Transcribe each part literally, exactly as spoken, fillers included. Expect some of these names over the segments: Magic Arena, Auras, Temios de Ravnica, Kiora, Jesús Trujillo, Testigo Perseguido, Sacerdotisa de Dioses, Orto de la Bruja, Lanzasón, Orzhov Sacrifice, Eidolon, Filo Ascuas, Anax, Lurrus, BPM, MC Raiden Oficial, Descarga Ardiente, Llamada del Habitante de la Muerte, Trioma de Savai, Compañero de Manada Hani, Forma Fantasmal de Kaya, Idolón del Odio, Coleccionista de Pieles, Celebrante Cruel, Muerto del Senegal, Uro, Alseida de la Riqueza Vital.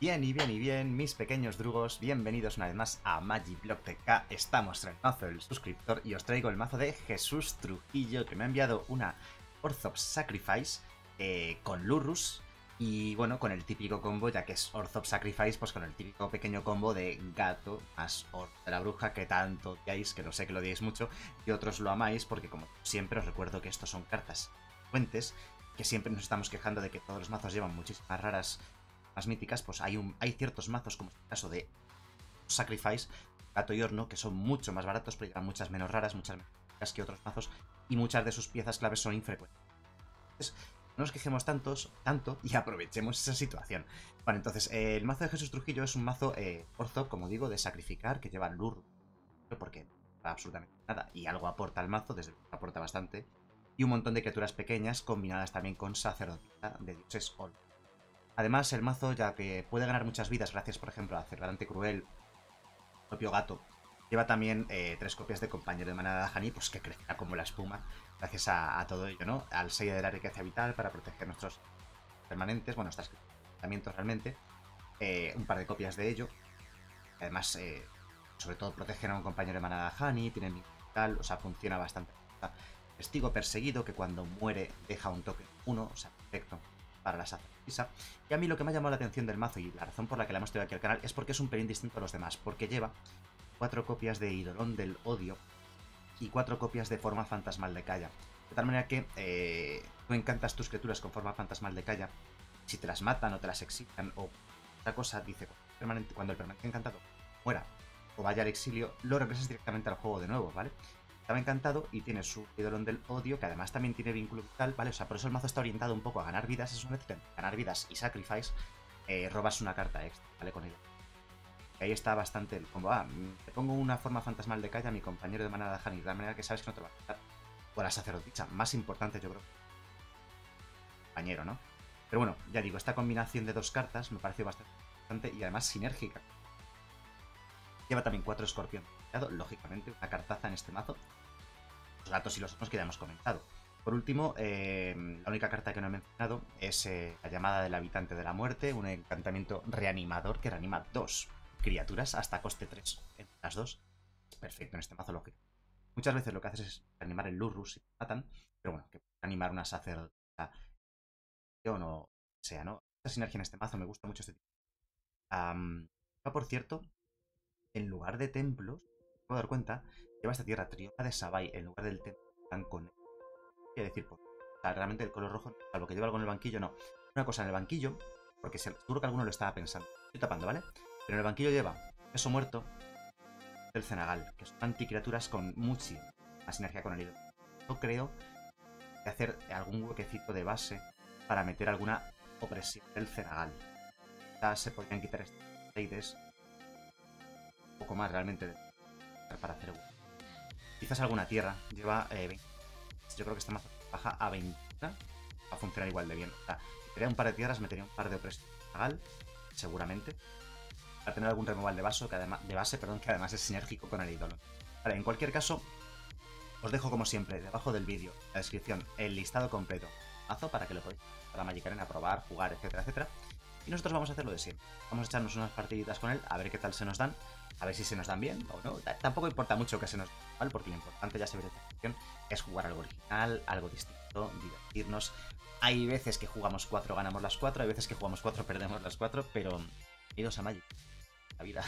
Bien y bien y bien, mis pequeños drugos, bienvenidos una vez más a MagicBlogTK. Estamos en el mazo del suscriptor y os traigo el mazo de Jesús Trujillo, que me ha enviado una Orzhov Sacrifice eh, con Lurrus. Y bueno, con el típico combo, ya que es Orzhov Sacrifice, pues con el típico pequeño combo de Gato más Orto de la Bruja, que tanto odiáis, que no sé que lo odiáis mucho, y otros lo amáis, porque como siempre os recuerdo que estos son cartas fuentes, que siempre nos estamos quejando de que todos los mazos llevan muchísimas raras, más míticas, pues hay, un, hay ciertos mazos, como es el caso de Sacrifice, Gato y Horno, que son mucho más baratos, pero llevan muchas menos raras, muchas menos míticas que otros mazos, y muchas de sus piezas claves son infrecuentes. Entonces, no nos quejemos tantos, tanto y aprovechemos esa situación. Bueno, entonces, eh, el mazo de Jesús Trujillo es un mazo eh, orzo, como digo, de sacrificar, que lleva Lurrus, porque no va absolutamente nada, y algo aporta al mazo, desde luego aporta bastante, y un montón de criaturas pequeñas, combinadas también con Sacerdotisa de Dioses. Además, el mazo, ya que puede ganar muchas vidas gracias, por ejemplo, a Celebrante Cruel, el propio Gato, lleva también eh, tres copias de Compañero de Manada Hani, pues que crecerá como la espuma gracias a, a todo ello, ¿no? Alseida de la Riqueza Vital para proteger nuestros permanentes, bueno, nuestros equipamientos realmente, eh, un par de copias de ello. Además, eh, sobre todo protegen a un Compañero de Manada Hani, tienen vital, o sea, funciona bastante. Testigo Perseguido, que cuando muere deja un toque uno, o sea, perfecto para la sacerdotisa. Y a mí lo que me ha llamado la atención del mazo y la razón por la que la hemos traído aquí al canal es porque es un pelín distinto a los demás, porque lleva cuatro copias de Idolón del Odio y cuatro copias de Forma Fantasmal de Kaya. De tal manera que eh, tú encantas tus criaturas con Forma Fantasmal de Kaya. Si te las matan o te las exilian o otra cosa, dice, permanente, cuando el permanente encantado muera o vaya al exilio, lo regresas directamente al juego de nuevo, ¿vale? Estaba encantado y tiene su Eidolon del Odio, que además también tiene vínculo vital, ¿vale? O sea, por eso el mazo está orientado un poco a ganar vidas. Es una vez que ganar vidas y Sacrifice, eh, robas una carta extra, ¿vale? Con ella. Ahí está bastante el combo. Ah, te pongo una Forma Fantasmal de Kaya a mi Compañero de Manada Hani, de la manera que sabes que no te va a quitar. O la sacerdotisa, más importante yo creo. Compañero, ¿no? Pero bueno, ya digo, esta combinación de dos cartas me pareció bastante importante y además sinérgica. Lleva también cuatro escorpión, lógicamente, una cartaza en este mazo. Los gatos y los hornos que ya hemos comentado. Por último, eh, la única carta que no he mencionado es eh, la Llamada del Habitante de la Muerte, un encantamiento reanimador que reanima dos criaturas hasta coste tres. Entre las dos, perfecto en este mazo, lógico. Muchas veces lo que haces es reanimar el Lurrus si te matan, pero bueno, que reanimar una sacerdotisa o no sea, ¿no? Esta sinergia en este mazo me gusta mucho este tipo. Um, por cierto, en lugar de templos, me puedo dar cuenta, lleva esta tierra Trioma de Savai en lugar del templo tan con. Quiero decir, pues, o sea, realmente el color rojo, salvo que lleva algo en el banquillo, no. Una cosa en el banquillo, porque seguro que alguno lo estaba pensando. Estoy tapando, ¿vale? Pero en el banquillo lleva Peso Muerto del Senegal, que son anticriaturas con muchi, la sinergia con el hilo. Yo creo que hacer algún huequecito de base para meter alguna opresión del Senegal. Quizás se podrían quitar estas leyes. Poco más realmente para hacer uno. Quizás alguna tierra lleva eh, veinte. Yo creo que este mazo baja a veinte. Va a funcionar igual de bien. O sea, si tenía un par de tierras, metería un par de opresión Senegal, seguramente. Para tener algún removal de, vaso, que además, de base, perdón, que además es sinérgico con el Eidolon. Vale, en cualquier caso, os dejo como siempre, debajo del vídeo, en la descripción, el listado completo del mazo para que lo podáis para Magic Arena, probar, jugar, etcétera, etcétera. Y nosotros vamos a hacer lo de siempre. Vamos a echarnos unas partiditas con él, a ver qué tal se nos dan, a ver si se nos dan bien o no. T tampoco importa mucho que se nos den, ¿vale? Porque lo importante, ya se ve en esta sección, es jugar algo original, algo distinto, divertirnos. Hay veces que jugamos cuatro, ganamos las cuatro, hay veces que jugamos cuatro, perdemos las cuatro, pero bienvenidos a Magic, la vida.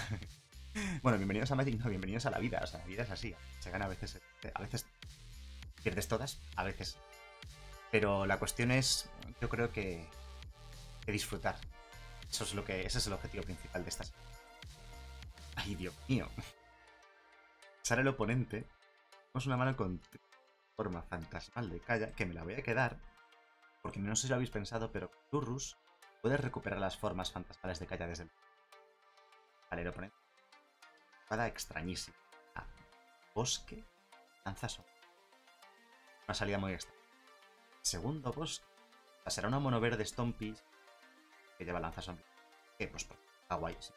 Bueno, bienvenidos a Magic, no, bienvenidos a la vida. O sea, la vida es así, se gana a veces, a veces pierdes todas, a veces. Pero la cuestión es, yo creo que, que disfrutar. Eso es lo que, ese es el objetivo principal de estas. Ay, Dios mío. Sale el oponente. Tenemos una mano con Forma Fantasmal de Kaya, que me la voy a quedar. Porque no sé si lo habéis pensado, pero Lurrus puede recuperar las formas fantasmales de Kaya desde el. Vale, el oponente. Espada extrañísima. Ah, bosque. Lanzasón. Una salida muy extraña. Segundo bosque. O sea, será una mono verde Stompies. Que lleva lanzas que pues está guay, sí.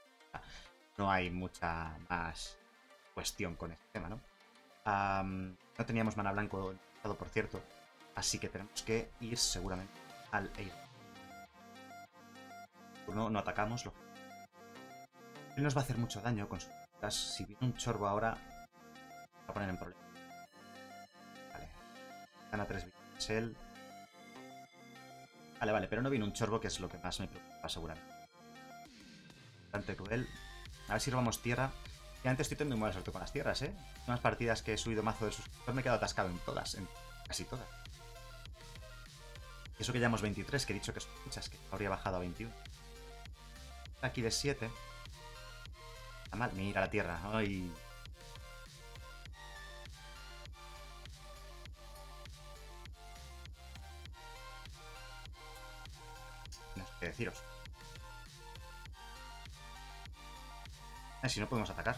No hay mucha más cuestión con este tema, ¿no? Um, no teníamos mana blanco, por cierto, así que tenemos que ir seguramente al Eidolon. No, no atacamos, lo No nos va a hacer mucho daño con sus cartas. Si viene un chorbo ahora, va a poner en problema. Vale. Gana tres vidas él. Vale, vale, pero no viene un chorbo, que es lo que más me preocupa, seguramente. Bastante cruel. A ver si robamos tierra. Y antes estoy teniendo muy mala suerte con las tierras, ¿eh? Unas partidas que he subido mazo de suscriptor me he quedado atascado en todas, en casi todas. Eso que llevamos veintitrés, que he dicho que son muchas, que habría bajado a veintiuno. Aquí de siete. Está mal, mira la tierra. Ay. No sé qué deciros. Eh, si no podemos atacar.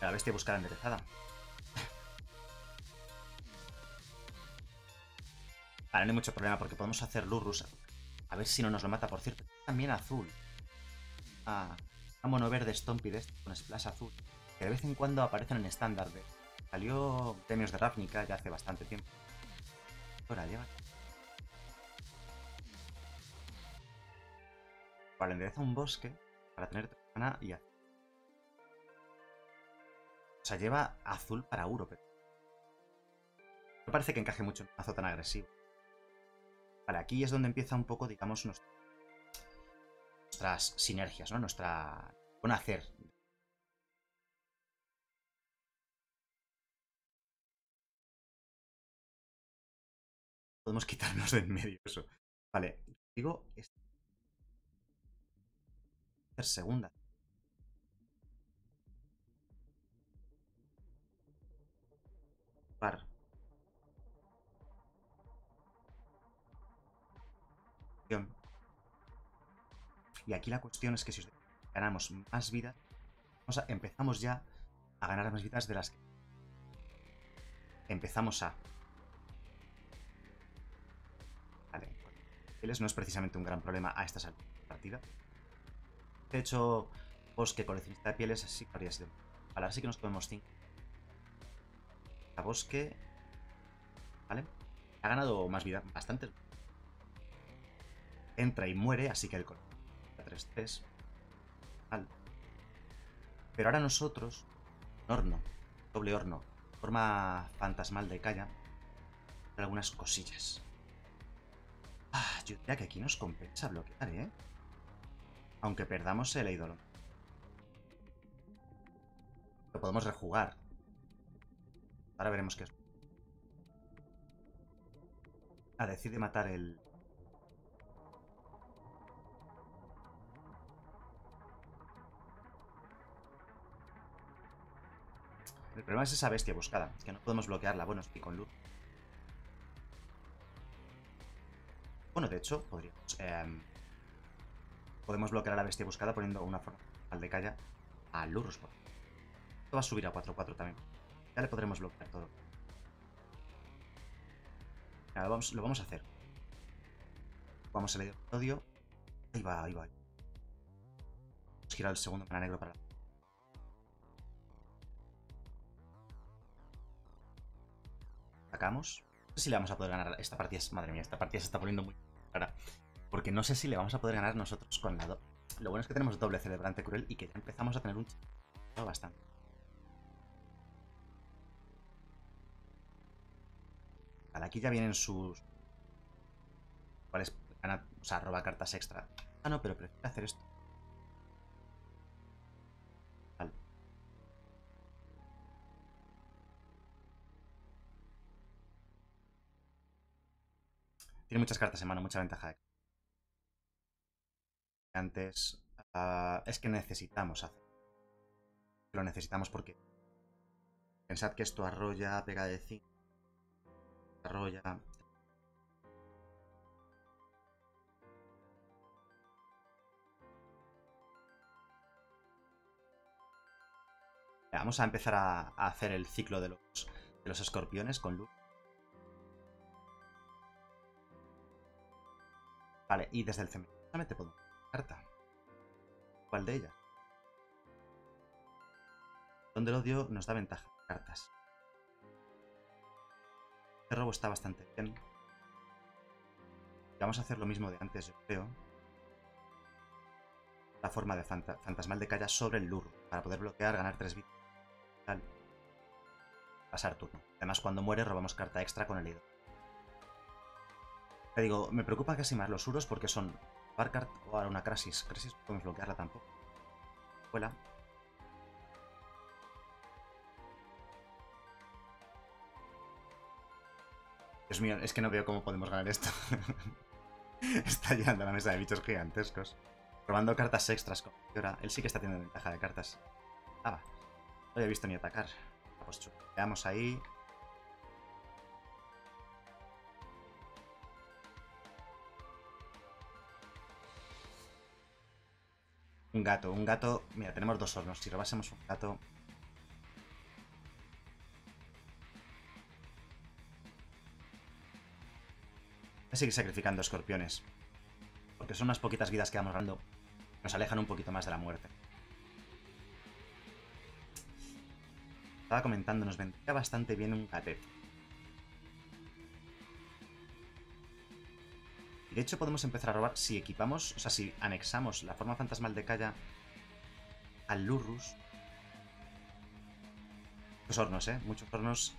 La bestia buscada enderezada. Vale, no hay mucho problema porque podemos hacer Lurrus. A ver si no nos lo mata, por cierto. También azul. Ah, a mono verde Stompies con splash azul. Que de vez en cuando aparecen en estándar. De... Salió Temios de Ravnica ya hace bastante tiempo. Ahora lleva. Vale, endereza un bosque para tener mana y azul. O sea, lleva azul para Uro, pero... No parece que encaje mucho en un mazo tan agresivo. Vale, aquí es donde empieza un poco, digamos, nuestra... nuestras sinergias, ¿no? Nuestra... Buen hacer. Podemos quitarnos de en medio eso. Vale, digo... Este... segunda. Par. Y aquí la cuestión es que si ganamos más vidas, vamos a, empezamos ya a ganar más vidas de las que empezamos a... Vale. No es precisamente un gran problema a estas partidas. De hecho, bosque, coleccionista de pieles, sí que habría sido. Vale, ahora sí que nos comemos cinco. A bosque. Vale. Ha ganado más vida, bastante. Entra y muere, así que el color. tres tres. Vale. Pero ahora nosotros. Un horno. Doble horno. Forma fantasmal de Kaya. Algunas cosillas. Ah, yo diría que aquí nos compensa bloquear, ¿eh? Aunque perdamos el Eidolon. Lo podemos rejugar. Ahora veremos qué es. Ah, decide matar el... El problema es esa bestia buscada. Es que no podemos bloquearla. Bueno, estoy con luz. Bueno, de hecho, podríamos... Eh... Podemos bloquear a la bestia buscada poniendo una forma al de Kaya a Lurrus. Esto va a subir a cuatro cuatro también. Ya le podremos bloquear todo. Nada, vamos, lo vamos a hacer. Vamos a leer el odio. Ahí va, ahí va. Vamos a girar el segundo para negro para la... Atacamos. No sé si le vamos a poder ganar esta partida. Madre mía, esta partida se está poniendo muy rara. Porque no sé si le vamos a poder ganar nosotros con la doble. Lo bueno es que tenemos doble celebrante cruel y que ya empezamos a tener un chico bastante. Vale, aquí ya vienen sus... ¿Cuáles? O sea, roba cartas extra. Ah, no, pero prefiero hacer esto. Vale. Tiene muchas cartas en mano, mucha ventaja de... Antes uh, es que necesitamos hacer lo necesitamos porque pensad que esto arrolla, pega de cinco, arrolla, vamos a empezar a, a hacer el ciclo de los, de los escorpiones con luz. Vale, y desde el cementerio solamente podemos carta. ¿Cuál de ellas? Donde el odio nos da ventaja. Cartas. Este robo está bastante bien. Vamos a hacer lo mismo de antes, yo creo. la forma de fanta fantasmal de Kaya sobre el Lurrus para poder bloquear, ganar tres vidas. Tal. Pasar turno. Además, cuando muere robamos carta extra con el Eidolon. Te digo, me preocupa casi más los Uros porque son Barcart o ahora una Crasis. Crasis no podemos bloquearla tampoco. Vuela. Dios mío, es que no veo cómo podemos ganar esto. Está llegando a la mesa de bichos gigantescos. Robando cartas extras con Kiora. Él sí que está teniendo ventaja de cartas. Ah, va. No había visto ni atacar. Pues chupeamos ahí. Un gato, un gato. Mira, tenemos dos hornos. Si robásemos un gato... Seguir sacrificando escorpiones, porque son unas poquitas vidas que vamos ganando, nos alejan un poquito más de la muerte. Estaba comentando, nos vendría bastante bien un gatet. Y de hecho podemos empezar a robar si equipamos, o sea, si anexamos la forma fantasmal de Kaya al Lurrus. Muchos hornos, eh, muchos hornos.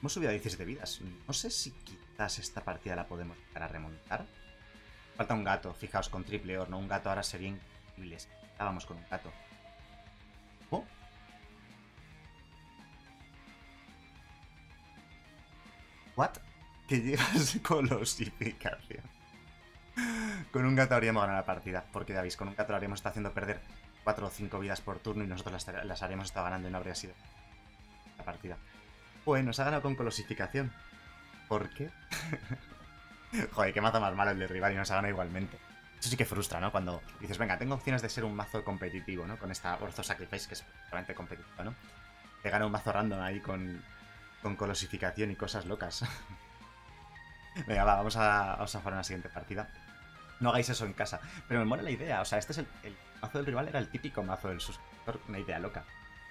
Hemos subido a diecisiete vidas. No sé si quizás esta partida la podemos llegar a remontar. Falta un gato, fijaos, con triple horno. Un gato ahora sería increíble. Estábamos con un gato. ¿Cómo? ¿What? Que llegas colosificación. Con un gato habríamos ganado la partida. Porque ya veis, con un gato lo habríamos estado haciendo perder cuatro o cinco vidas por turno y nosotros las, las habríamos estado ganando y no habría sido la partida. Pues nos ha ganado con colosificación. ¿Por qué? Joder, qué mazo más malo el del rival y nos ha ganado igualmente. Eso sí que frustra, ¿no? Cuando dices, venga, tengo opciones de ser un mazo competitivo, ¿no? Con esta Orzhov Sacrifice, que es realmente competitiva, ¿no? Te gana un mazo random ahí con, con colosificación y cosas locas. Venga, va, vamos a, vamos a jugar una siguiente partida. No hagáis eso en casa. Pero me mola la idea, o sea, este es el, el mazo del rival, era el típico mazo del suscriptor, una idea loca.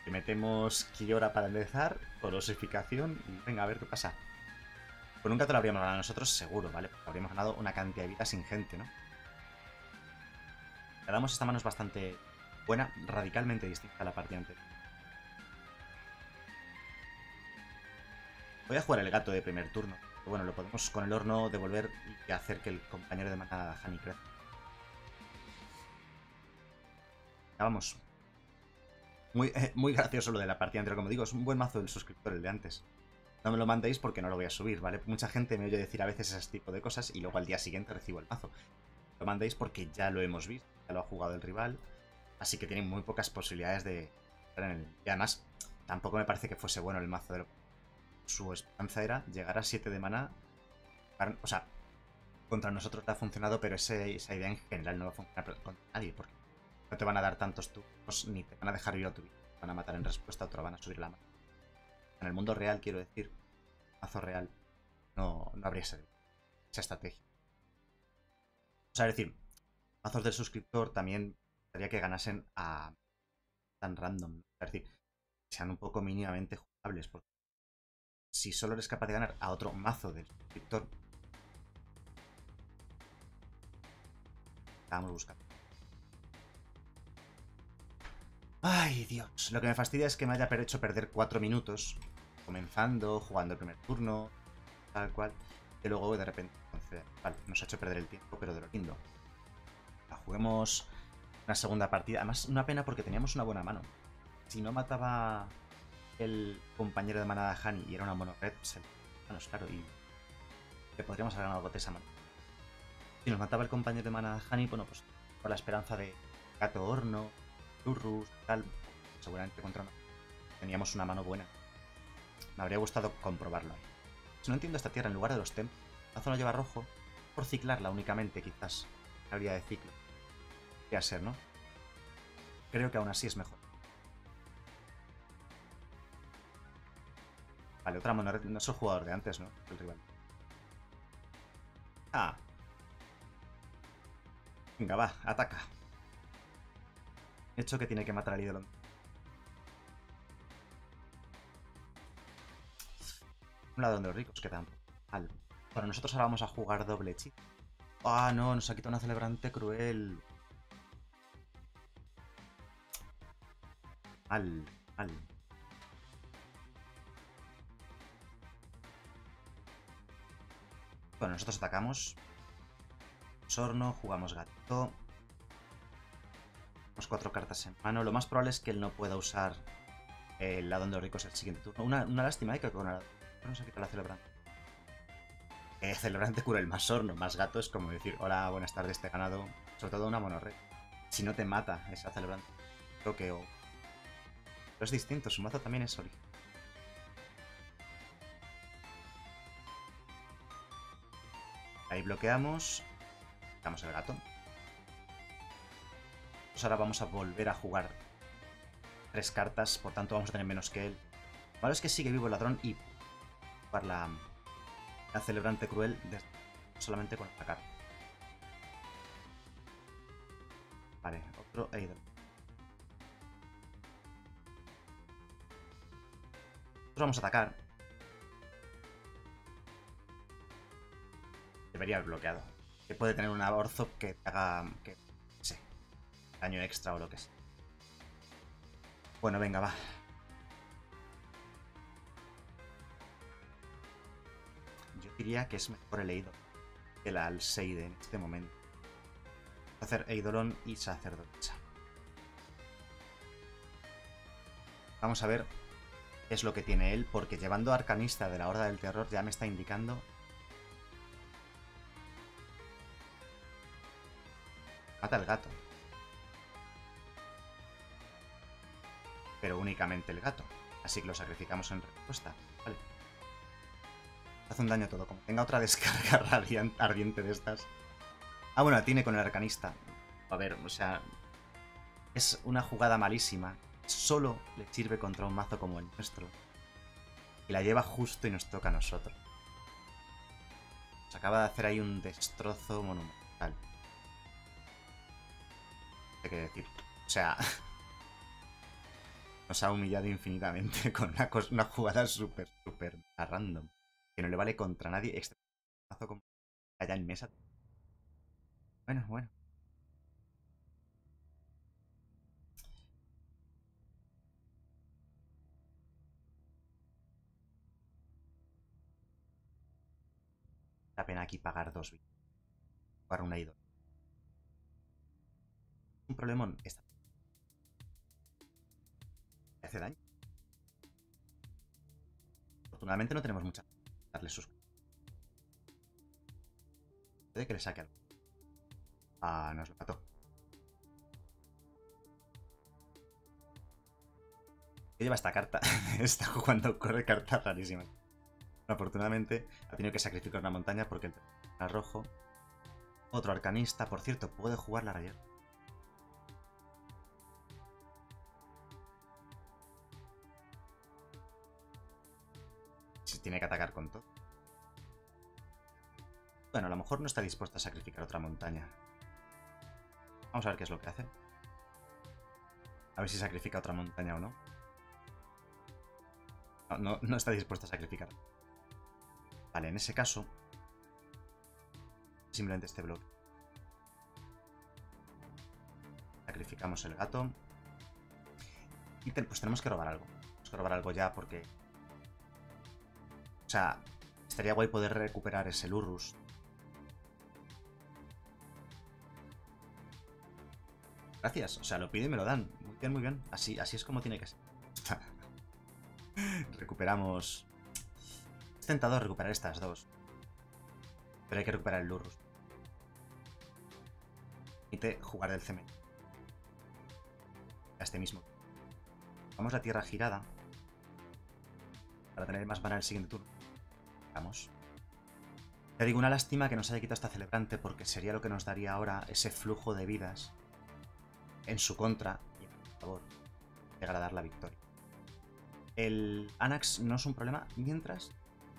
Metemos Kiora para empezar, colosificación, y venga, a ver qué pasa. Pues nunca te lo habríamos ganado nosotros, seguro, ¿vale? Porque habríamos ganado una cantidad de vidas ingente, ¿no? Le damos esta mano, es bastante buena, radicalmente distinta a la partida anterior. Voy a jugar el gato de primer turno. Pero bueno, lo podemos con el horno devolver y hacer que el compañero de manada Hani crezca. Ya vamos. Muy, eh, muy gracioso lo de la partida anterior, como digo, es un buen mazo del suscriptor el de antes. No me lo mandéis porque no lo voy a subir, ¿vale? Mucha gente me oye decir a veces ese tipo de cosas y luego al día siguiente recibo el mazo. Lo mandéis porque ya lo hemos visto, ya lo ha jugado el rival, así que tienen muy pocas posibilidades de entrar en el... Y además, tampoco me parece que fuese bueno el mazo de lo... Su esperanza era llegar a siete de maná, para... o sea, contra nosotros te ha funcionado, pero ese, esa idea en general no va a funcionar contra nadie, porque... No te van a dar tantos turnos, ni te van a dejar ir a tu vida. Te van a matar en respuesta o te lo van a subir la mano. En el mundo real, quiero decir, mazo real, no, no habría servido esa estrategia. O sea, es decir, mazos del suscriptor también gustaría que ganasen a tan random. Es decir, que sean un poco mínimamente jugables. Porque si solo eres capaz de ganar a otro mazo del suscriptor, estábamos buscando. Ay, Dios. Lo que me fastidia es que me haya hecho perder cuatro minutos comenzando, jugando el primer turno, tal cual, y luego de repente... Entonces, vale, nos ha hecho perder el tiempo, pero de lo lindo. La juguemos una segunda partida. Además, una pena porque teníamos una buena mano. Si no mataba el compañero de manada Hani y era una mono red, se le... Bueno, claro, y le podríamos haber ganado bote esa mano. Si nos mataba el compañero de manada Hani, bueno, pues con la esperanza de gato horno... Lurrus, tal, seguramente contra no. Teníamos una mano buena. Me habría gustado comprobarlo. Si no entiendo esta tierra, en lugar de los Temp, la zona lleva rojo, por ciclarla únicamente, quizás. Habría de ciclo. Podría ser, ¿no? Creo que aún así es mejor. Vale, otra mono. No es el jugador de antes, ¿no? El rival. Ah. Venga, va, ataca. Hecho que tiene que matar al Eidolon. Un ladrón de los ricos, que tampoco. Vale. Bueno, nosotros ahora vamos a jugar doble hechizo. Ah, no, nos ha quitado una Celebrante Cruel. Al, al. Bueno, nosotros atacamos. Sorno, jugamos Gato. Tenemos cuatro cartas en mano. Lo más probable es que él no pueda usar el Ladrón de los Ricos el siguiente turno. Una, una lástima, ¿eh? Que con la... Vamos a quitar la Celebrante. Eh, Celebrante Cruel más Sorno más Gato es como decir, hola, buenas tardes, te he ganado. Sobre todo una monorred. Si no te mata esa Celebrante, creo que... Oh. Pero es distinto, su mazo también es original. Ahí bloqueamos. Quitamos el Gato. Pues ahora vamos a volver a jugar tres cartas, por tanto vamos a tener menos que él. Lo malo es que sigue vivo el Ladrón y... jugar la... la Celebrante Cruel de... solamente con atacar. Vale, otro Eidolon. Nosotros vamos a atacar. Debería haber bloqueado. Que puede tener una Orzhov que haga... que... no sé, daño extra o lo que sea. Bueno, venga, va. Diría que es mejor el Eidolon que la Alseide en este momento. Voy a hacer Eidolon y Sacerdotisa. Vamos a ver qué es lo que tiene él, porque llevando a Arcanista de la Horda del Terror ya me está indicando. Mata al Gato. Pero únicamente el Gato. Así que lo sacrificamos en respuesta. Vale. Hace un daño a todo, como tenga otra descarga ardiente de estas. Ah, bueno, tiene con el Arcanista. A ver, o sea... es una jugada malísima. Solo le sirve contra un mazo como el nuestro. Y la lleva justo y nos toca a nosotros. Nos acaba de hacer ahí un destrozo monumental. No sé qué decir. O sea... nos ha humillado infinitamente con una, una jugada súper, súper random. Que no le vale contra nadie, excepto un mazo como allá en mesa. Bueno, bueno. La pena aquí pagar dos vidas. Jugar una y dos. Un problemón. Esta. Hace daño. Afortunadamente no tenemos mucha. Darle sus... puede que le saque algo. Ah, nos lo mató. ¿Qué lleva esta carta? Está jugando, corre cartas rarísimas. Bueno, afortunadamente ha tenido que sacrificar una montaña porque el era rojo. Otro Arcanista, por cierto, puede jugar la rayada. Tiene que atacar con todo. Bueno, a lo mejor no está dispuesta a sacrificar otra montaña. Vamos a ver qué es lo que hace. A ver si sacrifica otra montaña o no. No, no, no está dispuesta a sacrificar. Vale, en ese caso... simplemente este bloque. Sacrificamos el Gato. Y te, pues tenemos que robar algo. Tenemos que robar algo ya porque... o sea, estaría guay poder recuperar ese Lurrus. Gracias, o sea, lo pido y me lo dan. Muy bien, muy bien. Así, así es como tiene que ser. Recuperamos... es tentador recuperar estas dos. Pero hay que recuperar el Lurrus. Permite jugar del cemento. A este mismo. Vamos a la tierra girada. Para tener más mana el siguiente turno. Vamos. Te digo, una lástima que nos haya quitado esta Celebrante porque sería lo que nos daría ahora ese flujo de vidas en su contra y a su favor. Llegar a dar la victoria. El Anax no es un problema mientras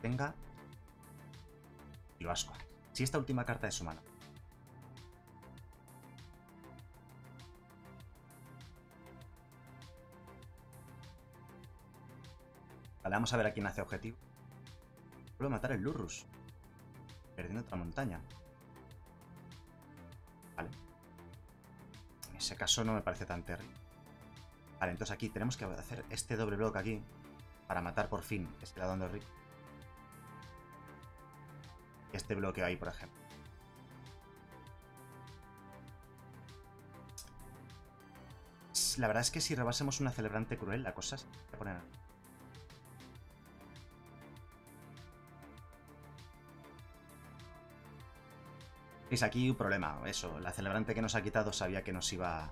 tenga Filo Ascuas. Si esta última carta es su mano. Vale, vamos a ver a quién hace objetivo. Vuelvo a matar el Lurrus. Perdiendo otra montaña. Vale. En ese caso no me parece tan terrible. Vale, entonces aquí tenemos que hacer este doble bloque aquí para matar por fin este ladrón de ricos. Este bloqueo ahí, por ejemplo. La verdad es que si robásemos una celebrante cruel, la cosa se va a poner... Es aquí un problema, eso. La celebrante que nos ha quitado sabía que nos iba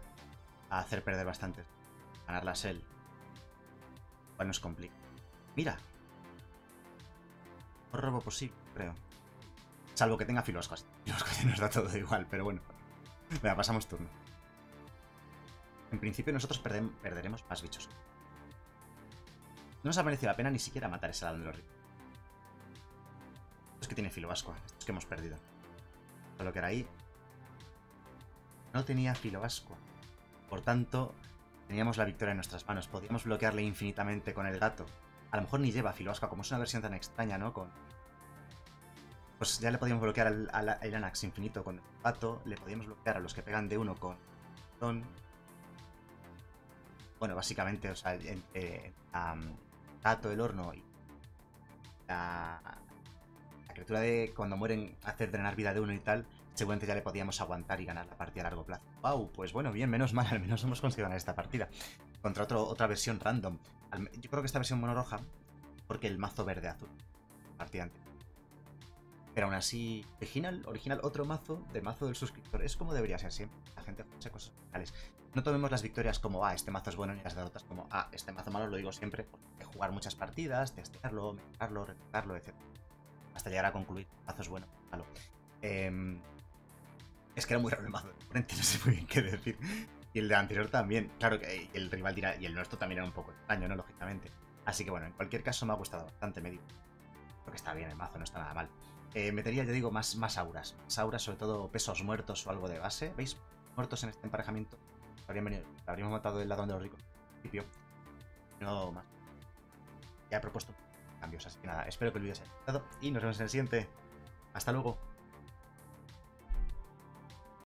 a hacer perder bastante. Ganarlas él. Igual nos complica. Mira. No robo posible, creo. Salvo que tenga Filo Ascuas. Filo Ascuas nos da todo igual, pero bueno. Venga, pasamos turno. En principio nosotros perderemos más bichos. No nos ha merecido la pena ni siquiera matar ese ladrón de los ricos. Estos que tiene Filo Ascuas, estos que hemos perdido. Lo que era ahí. No tenía Filo Ascuas. Por tanto, teníamos la victoria en nuestras manos. Podíamos bloquearle infinitamente con el gato. A lo mejor ni lleva Filo Ascuas, como es una versión tan extraña, ¿no? Con... Pues ya le podíamos bloquear al, al, al Anax infinito con el gato. Le podíamos bloquear a los que pegan de uno con... con... Bueno, básicamente, o sea, entre um, gato, el horno y la... criatura de cuando mueren hacer drenar vida de uno y tal, seguramente ya le podíamos aguantar y ganar la partida a largo plazo. ¡Wow! Pues bueno, bien, menos mal, al menos hemos conseguido ganar esta partida. Contra otro, otra versión random. Yo creo que esta versión monorroja, porque el mazo verde-azul. Partida antes. Pero aún así, original, original, otro mazo del mazo del suscriptor. Es como debería ser siempre. La gente hace cosas originales. No tomemos las victorias como, ah, este mazo es bueno, ni las derrotas como, ah, este mazo malo, lo digo siempre, porque hay que jugar muchas partidas, testearlo, mejorarlo, replicarlo, etcétera. Hasta llegar a concluir, el mazo es bueno, malo. Eh, es que era muy raro el mazo de frente, no sé muy bien qué decir. Y el de anterior también. Claro que el rival dirá, y el nuestro también era un poco extraño, ¿no? Lógicamente. Así que bueno, en cualquier caso me ha gustado bastante, me digo. Creo que está bien el mazo, no está nada mal. Eh, metería, ya digo, más, más auras. Más auras, sobre todo pesos muertos o algo de base. ¿Veis? Muertos en este emparejamiento. Habrían venido, habríamos matado del ladrón de los ricos. No más. Ya he propuesto cambios, así que nada, espero que lo hayáis gustado y nos vemos en el siguiente. Hasta luego.